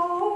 So